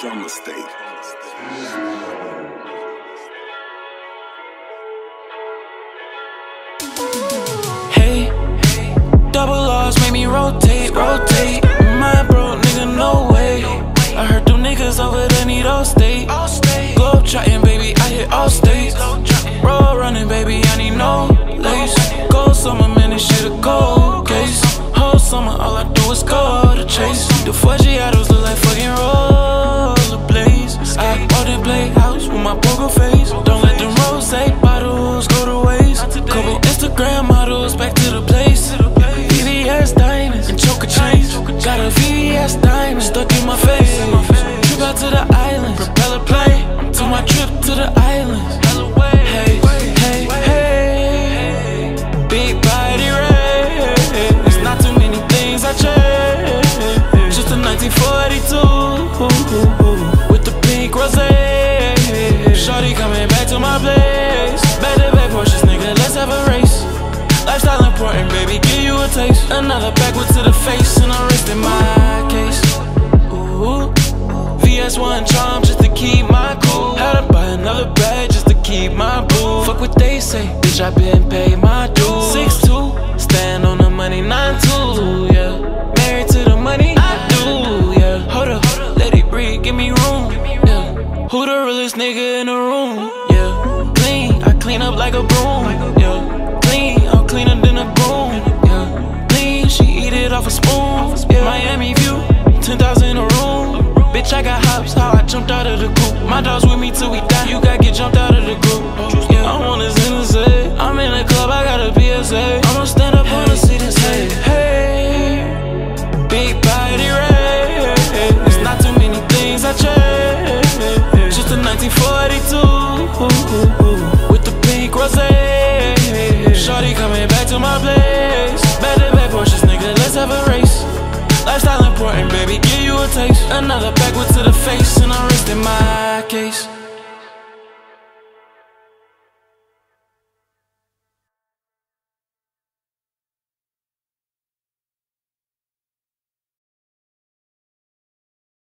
drummer state. Double R's make me rotate, rotate. My bro, nigga, no way. I heard them niggas over there need all state. Globe trotting, baby, I hit all states. Roll running, baby, I need no lace. Cold summer, man, this shit a gold case. Whole summer, all I do is go to chase. The Forgiatos look like fucking rollerblades. I bought that blade house with my poker face. Don't let them rosé bottles go to waste. Couple Instagram models back to the place. Diamonds and choker chains. Got a VVS diamond stuck in my face. Trip out to the islands, propeller plane. Took my trip to the islands. Hey, hey, hey. Big body red. There's not too many things I changed. Just a 1942 with the pink rosé. Shorty coming back to my place. Back to back Porsches, nigga, let's have a race. Lifestyle important, baby, give you a taste. Another backward to the face, and I rest in my case. Ooh, VS1 charm just to keep my cool. Had to buy another bag just to keep my boo. Fuck what they say, bitch, I been paid my dues. 6'2", stand on the money, 9'2", yeah. Married to the money, I do, yeah. Hold up, let it breathe, give me room, yeah. Who the realest nigga in the room, yeah. Clean, I clean up like a broom, yeah. I'm cleaner than a broom, yeah. Lean, she eat it off a spoon, yeah. Miami view, 10,000 a room. Bitch, I got hops, how I jumped out of the group. My dogs with me till we die, you gotta get jumped out of the group, yeah. I'm on this NSA, I'm in the club, I got a PSA. I'ma stand up, wanna see this, hey, hey. Big body red. There's not too many things I changed. Just a 1942 with the pink rosé. Shorty coming back to my place. Back to back Porsches, nigga, let's have a race. Lifestyle important, baby, give you a taste. Another backward to the face, and I rest in my case.